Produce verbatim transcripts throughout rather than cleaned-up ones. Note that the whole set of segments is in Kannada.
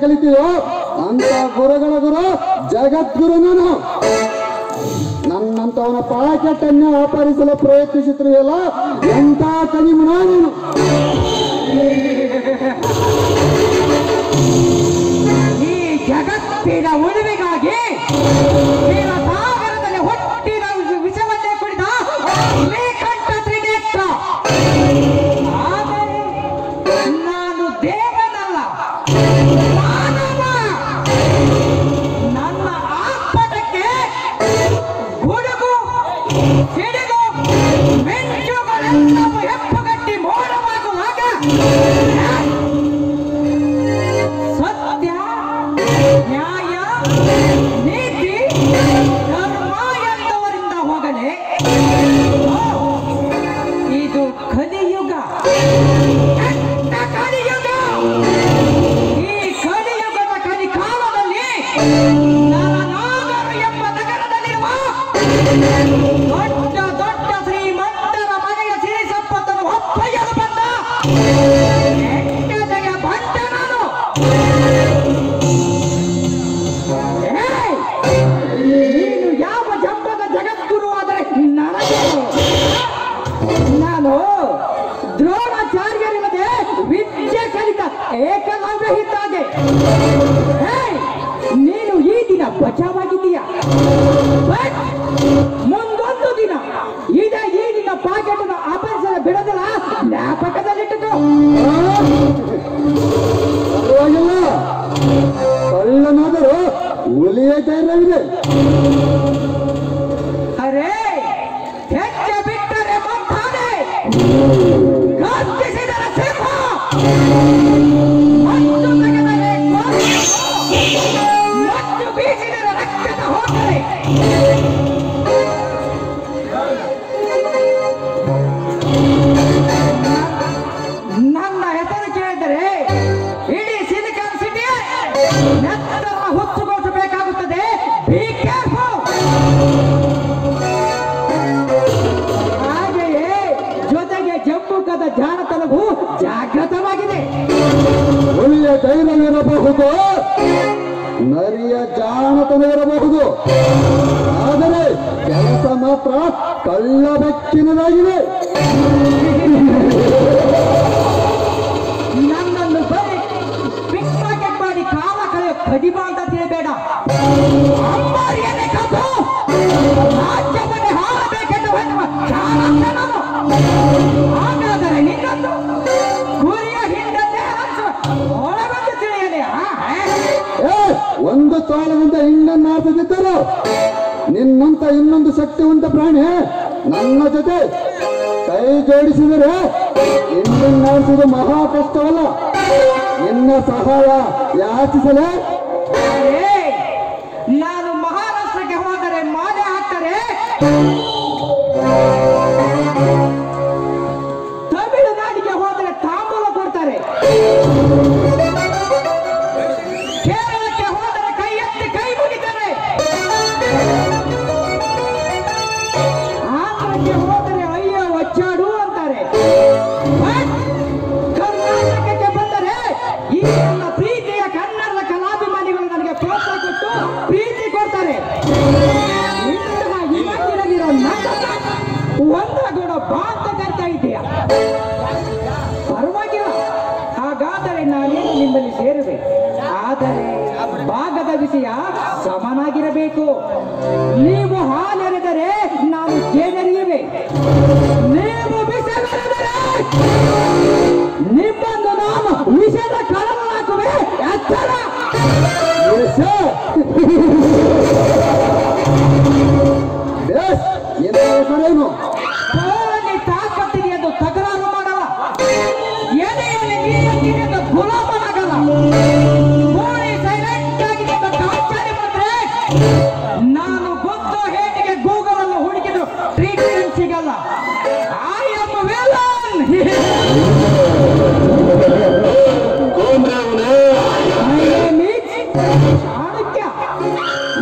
ಕಲಿತೀಯೋ ಅಂತ ಗುರುಗಳ ಗುರು ಜಗದ್ಗುರು. ನಾನು ನನ್ನಂತವನ ಪಾಕೆಟ್ಟನ್ನು ವ್ಯಾಪಾರಿಸಲು ಪ್ರಯತ್ನಿಸುತ್ತಿರಲಿಲ್ಲ. ಎಂತ ಕನಿಮನ ನೀನು. ಈ ಜಗತ್ತಿನ ಉಳಿವಿಗಾಗಿ ಸಾಗರದಲ್ಲಿ ಹುಟ್ಟಿದ ವಿಷವನ್ನೇ ಕುಡಿದ ಶ್ರೀಕಂಠ ತ್ರಿನೇತ್ರ ನಾನು ದೇವನಲ್ಲ,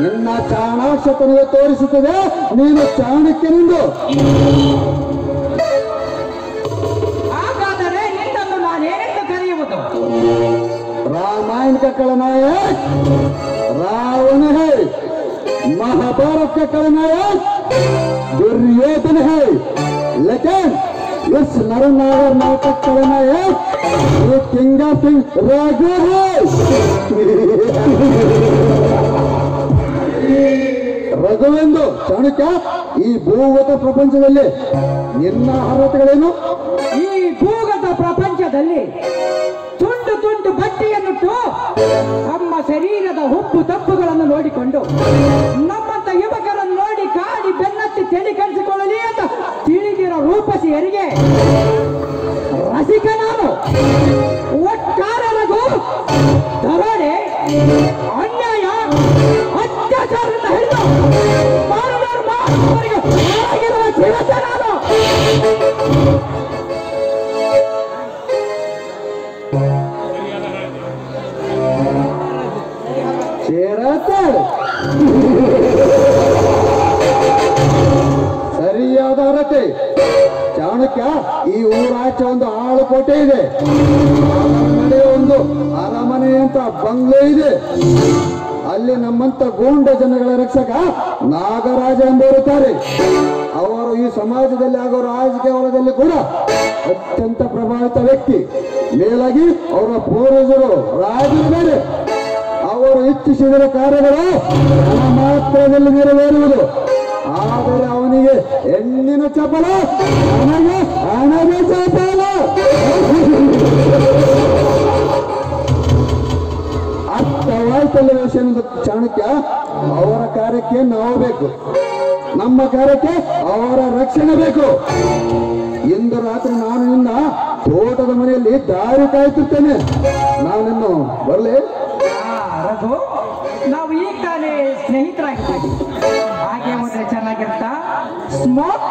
ನಿನ್ನ ಚಾಣಾಕ್ಷತನೆಯೇ ತೋರಿಸುತ್ತದೆ ನೀನು ಚಾಣಕ್ಯನೆಂದು. ಹಾಗಾದರೆ ನಿನ್ನನ್ನು ನಾನೇನೆಂದು ಕರೆಯುವುದು? ರಾಮಾಯಣಕ್ಕೆ ಕಳನಾಯಕ ರಾವಣ ಹೇ, महाभारत का नायक दुर्योधन है, लेकिन इस नर नागर नाटक का नायक ये किंगा किंग राघव है. रघुवेंद्र चाणक्य भूगत प्रपंचदल्ली निन्न अर्हतेगळेनु? ಈ ಭೂಗತ ಪ್ರಪಂಚದಲ್ಲಿ ತುಂಡು ತುಂಡು ಬಟ್ಟೆಯನ್ನಿಟ್ಟು ನಮ್ಮ ಶರೀರದ ಹುಬ್ಬು ತಪ್ಪುಗಳನ್ನು ನೋಡಿಕೊಂಡು ನಮ್ಮಂತ ಯುವಕರನ್ನು ನೋಡಿ ಕಾಡಿ ಬೆನ್ನತ್ತಿ ತಲೆ ಕಳಿಸಿಕೊಳ್ಳಲಿ ಅಂತ ತಿಳಿದಿರೋ ರೂಪಸಿಯರಿಗೆ ರಸಿಕ ನಾನು ಒಟ್ಟಾರೆಗೂ ದರೋಡೆ ಅನ್ಯಾಯ ಅತ್ಯಾಚಾರವನ್ನು ಹಿಡಿದು ಮಾನವರ ಮಾನವರಿಗೆ ಆಗಿರುವ ಜೀವನ ನಾನು. ಸರಿಯಾದ ಅರತೆ ಚಾಣಕ್ಯ, ಈ ಊರಾಚೆ ಒಂದು ಆಳು ಕೋಟೆ ಇದೆ, ಒಂದು ಅರಮನೆ ಅಂತ ಬಂಗ್ಲೆ ಇದೆ. ಅಲ್ಲಿ ನಮ್ಮಂತ ಗೂಂಡ ಜನಗಳ ರಕ್ಷಕ ನಾಗರಾಜ ಎಂದಿರುತ್ತಾರೆ. ಅವರು ಈ ಸಮಾಜದಲ್ಲಿ ಹಾಗೂ ರಾಜಕೀಯ ವಲಯದಲ್ಲಿ ಕೂಡ ಅತ್ಯಂತ ಪ್ರಭಾವಿತ ವ್ಯಕ್ತಿ. ಮೇಲಾಗಿ ಅವರ ಪೂರ್ವಜರು ರಾಜರು ಬೇರೆ, ಅವರು ಇಚ್ಛಿಸಿದ ಕಾರ್ಯಗಳು ಮಾತ್ರದಲ್ಲಿ ನೆರವೇರುವುದು. ಆದರೆ ಅವನಿಗೆ ಹೆಣ್ಣಿನ ಚಪಲ, ನನಗೆ ಹಣದ ಚಪಲ. ಅರ್ಥವಾಯ್ತಲ್ಲ ವಿಷಯ ಚಾಣಕ್ಯ. ಅವರ ಕಾರ್ಯಕ್ಕೆ ನಾವು ಬೇಕು, ನಮ್ಮ ಕಾರ್ಯಕ್ಕೆ ಅವರ ರಕ್ಷಣೆ ಬೇಕು. ಇಂದು ರಾತ್ರಿ ನಾನು ನಿನ್ನ ತೋಟದ ಮನೆಯಲ್ಲಿ ದಾರಿ ಕಾಯ್ತಿರ್ತೇನೆ. ನಾನಿನ್ನು ಬರಲೇ? ನಾವು ಈಗ ತಾನೇ ಸ್ನೇಹಿತರಾಗಿದ್ದೀವಿ, ಹಾಗೆ ಹೋದ್ರೆ ಚೆನ್ನಾಗಿರುತ್ತಾ? ಸ್ಮೋಕ್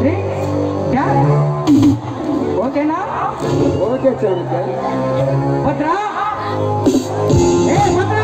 ಡ್ರಿಂಕ್ ಡ್ಯಾನ್ಸ್, ಓಕೆನಾ? ಓಕೆ ಚಾಣಕ್ಯ. ಭದ್ರ ಏ ಭದ್ರ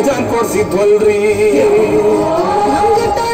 बेजान कोर्सी धोल रही